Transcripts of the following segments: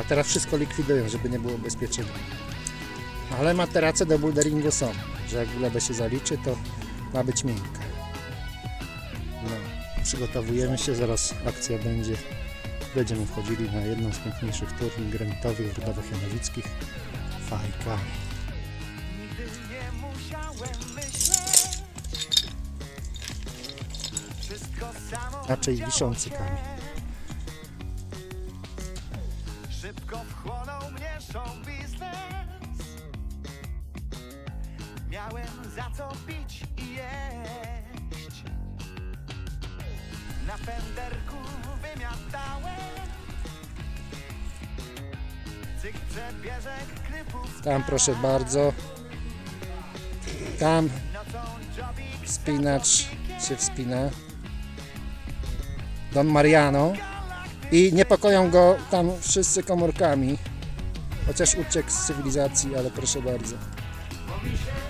A teraz wszystko likwidują, żeby nie było bezpiecznego. Ale materace do boulderingu są, że jak glebę się zaliczy, to ma być miękka. No, przygotowujemy się, zaraz akcja będzie. Będziemy wchodzili na jedną z piękniejszych turni granitowych Rudawych Janowickich. Fajka. Raczej Wiszący Kamień. Szybko wchłonął mnie show biznes. Miałem za co pić i jeść. Na fenderku wymiatałem. Tam proszę bardzo. Tam wspinacz się wspina. Don Mariano. I niepokoją go tam wszyscy komórkami. Chociaż uciekł z cywilizacji, ale proszę bardzo.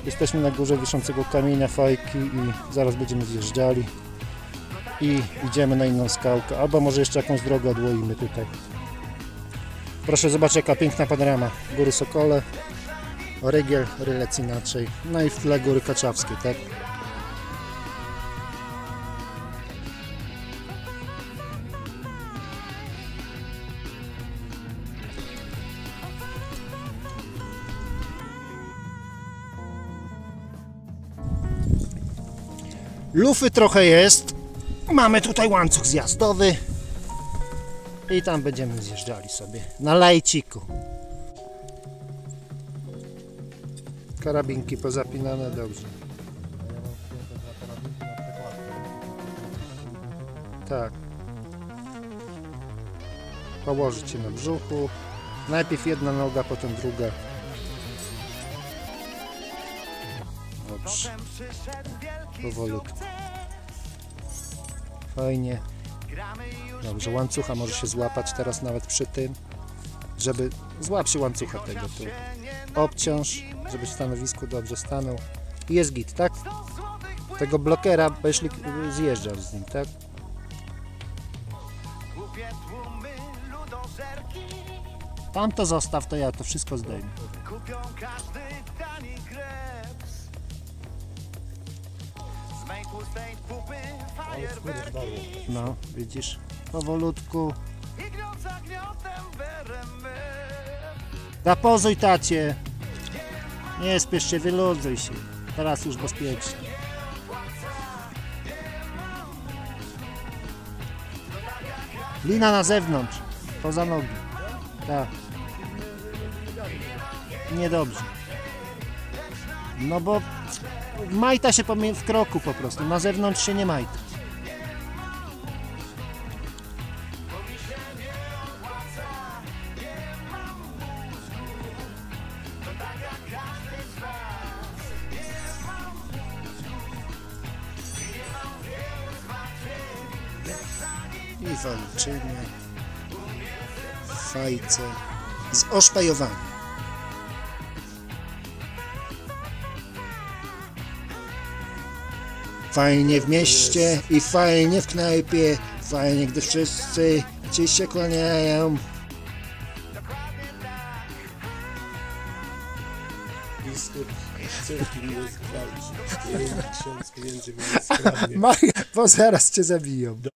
Jesteśmy na górze Wiszącego Kamienia, Fajki i zaraz będziemy zjeżdżali. I idziemy na inną skałkę. Albo może jeszcze jakąś drogę odłoimy tutaj. Proszę zobaczyć, jaka piękna panorama. Góry Sokole, Orygiel, Rylec inaczej. No i w tle góry Kaczawskie, tak? Lufy trochę jest. Mamy tutaj łańcuch zjazdowy. I tam będziemy zjeżdżali sobie na lajciku. Karabinki pozapinane dobrze. Tak. Położyć się na brzuchu. Najpierw jedna noga, potem druga. Dobrze. Powolutku. Fajnie. Dobrze, łańcucha może się złapać teraz nawet przy tym, żeby złap się łańcucha tego tu. Obciąż, żeby w stanowisku dobrze stanął. I jest git, tak? Tego blokera, bo jeśli zjeżdżasz z nim, tak? Tam to zostaw, to ja to wszystko zdejmę. No, widzisz? Powolutku. Zapozuj, tacie. Nie spiesz się, wyluzuj się. Teraz już bezpiecznie. Lina na zewnątrz. Poza nogi. Tak. Niedobrze. No bo majta się w kroku po prostu. Na zewnątrz się nie majta. I walczymy w fajce z oszpajowaniem. Fajnie w mieście i fajnie w knajpie, fajnie gdy wszyscy ci się kłaniają. Bo zaraz cię zabiją.